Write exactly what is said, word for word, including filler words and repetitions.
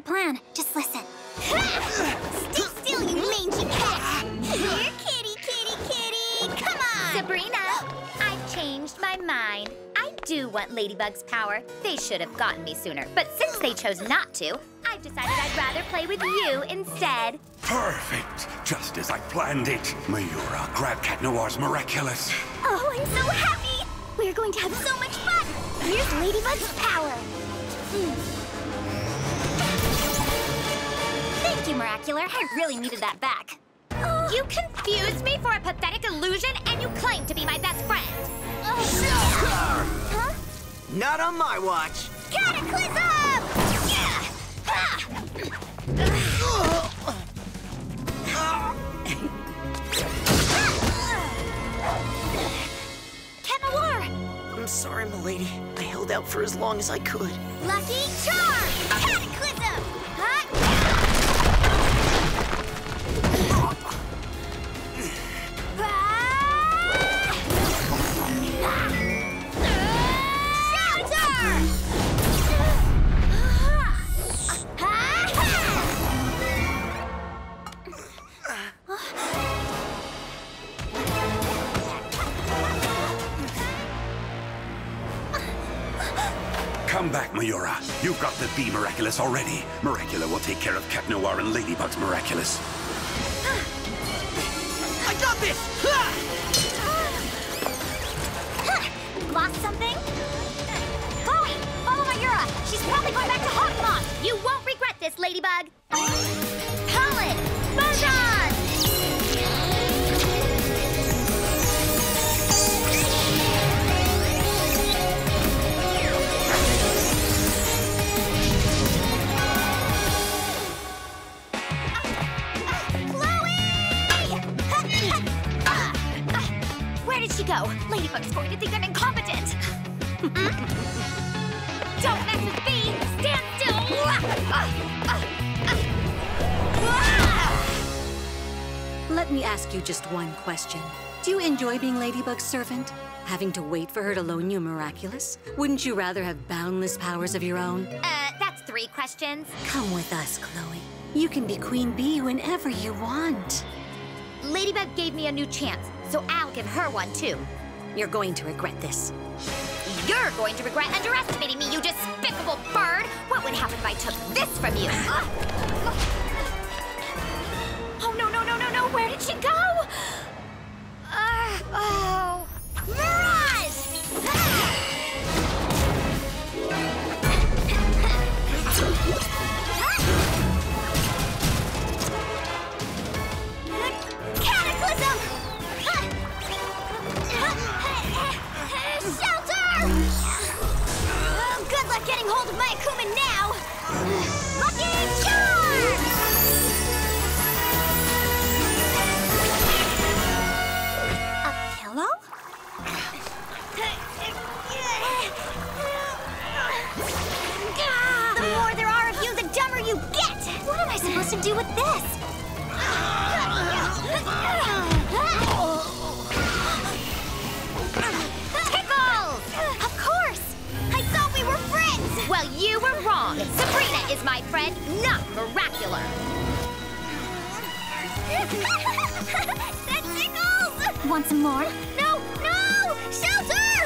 a plan. Just listen. Stay still, you mangy cat! Here, kitty, kitty, kitty! Come on! Sabrina, I've changed my mind. I do want Ladybug's power. They should have gotten me sooner. But since they chose not to, I've decided I'd rather play with you instead. Perfect! Just as I planned it. Mayura, grab Cat Noir's Miraculous. Oh, I'm so happy! We're going to have so much fun! Here's Ladybug's power. Mm. Thank you, Miracular. I really needed that back. Oh. You confused me for a pathetic illusion, and you claim to be my best friend. Oh. Yeah. Huh? Not on my watch. Cataclysm! Yeah! Ha! Uh. Cat Noir! I'm sorry, m'lady. I held out for as long as I could. Lucky Charm! Cataclysm! Huh? Come back, Mayura. You've got the Bee Miraculous already. Miraculous will take care of Cat Noir and Ladybug's Miraculous. I got this! Lost something? Chloe, follow Mayura. She's probably going back to Hawk Moth. You won't regret this, Ladybug. Colin, buzz on! Go. Ladybug's going to think I'm incompetent. Mm -mm. Don't mess with me. Stand still. Let me ask you just one question. Do you enjoy being Ladybug's servant? Having to wait for her to loan you Miraculous? Wouldn't you rather have boundless powers of your own? Uh, that's three questions. Come with us, Chloe. You can be Queen Bee whenever you want. Ladybug gave me a new chance, so I'll give her one, too. You're going to regret this. You're going to regret underestimating me, you despicable bird! What would happen if I took this from you? Oh, no, no, no, no, no! Where did she go? Uh, oh... Mirage! Getting hold of my Akuma now! Lucky Charm! A pillow? The more there are of you, the dumber you get! What am I supposed to do with this? Tickles! Of course! I thought we were friends! Well, you were wrong. Sabrina is my friend, not Miracular. That tickles! Want some more? No, no! Shelter!